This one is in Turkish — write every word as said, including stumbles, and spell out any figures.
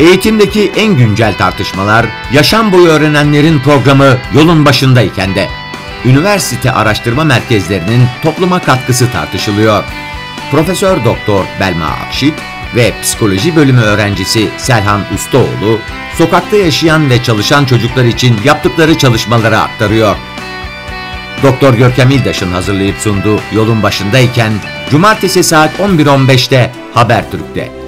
Eğitimdeki en güncel tartışmalar, yaşam boyu öğrenenlerin programı Yolun Başındayken de üniversite araştırma merkezlerinin topluma katkısı tartışılıyor. Profesör Doktor Belma AKŞİT ve Psikoloji Bölümü öğrencisi Selhan Ustaoğlu, sokakta yaşayan ve çalışan çocuklar için yaptıkları çalışmaları aktarıyor. Doktor Görkem İldaş'ın hazırlayıp sunduğu Yolun Başındayken, Cumartesi saat on bir on beşte Habertürk'te.